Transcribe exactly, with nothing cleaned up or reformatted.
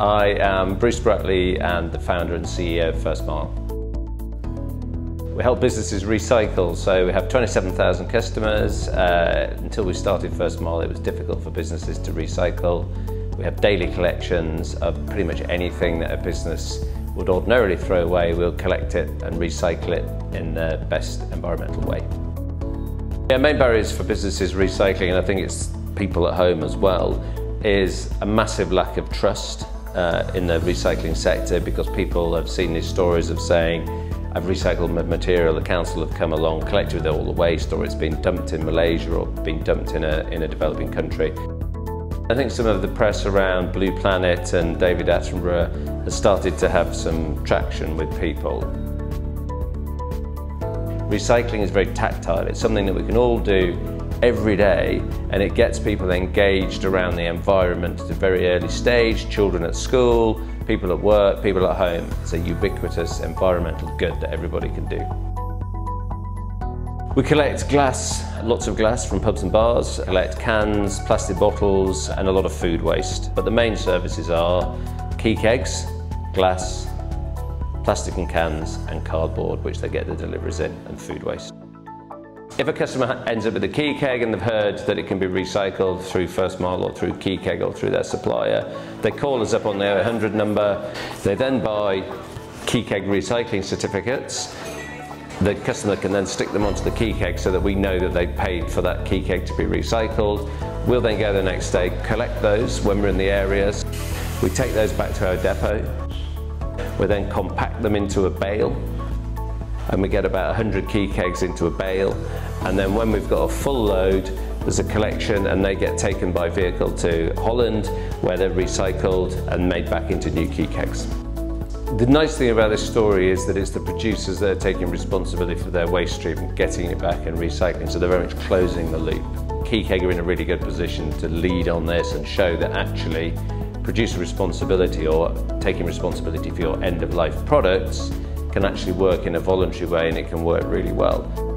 I am Bruce Bratley and the founder and C E O of First Mile. We help businesses recycle, so we have twenty-seven thousand customers. Uh, until we started First Mile, it was difficult for businesses to recycle. We have daily collections of pretty much anything that a business would ordinarily throw away. We'll collect it and recycle it in the best environmental way. Our main barriers for businesses recycling, and I think it's people at home as well, is a massive lack of trust uh, in the recycling sector, because people have seen these stories of saying, I've recycled my material, the council have come along, collected all the waste, or it's been dumped in Malaysia or been dumped in a, in a developing country. I think some of the press around Blue Planet and David Attenborough has started to have some traction with people. Recycling is very tactile. It's something that we can all do every day, and it gets people engaged around the environment at a very early stage. Children at school, people at work, people at home. It's a ubiquitous environmental good that everybody can do. We collect glass, lots of glass from pubs and bars, collect cans, plastic bottles, and a lot of food waste. But the main services are KeyKegs, glass, plastic and cans, and cardboard, which they get the deliveries in, and food waste. If a customer ends up with a KeyKeg and they've heard that it can be recycled through First Mile or through KeyKeg or through their supplier, they call us up on their one hundred number. They then buy KeyKeg recycling certificates. The customer can then stick them onto the KeyKeg so that we know that they paid for that KeyKeg to be recycled. We'll then go the next day, collect those when we're in the areas. We take those back to our depot. We then compact them into a bale, and we get about one hundred KeyKegs into a bale, and then when we've got a full load, there's a collection, and they get taken by vehicle to Holland, where they're recycled and made back into new KeyKegs. The nice thing about this story is that it's the producers that are taking responsibility for their waste stream and getting it back and recycling, so they're very much closing the loop. KeyKeg are in a really good position to lead on this and show that actually producer responsibility, or taking responsibility for your end-of-life products, can actually work in a voluntary way, and it can work really well.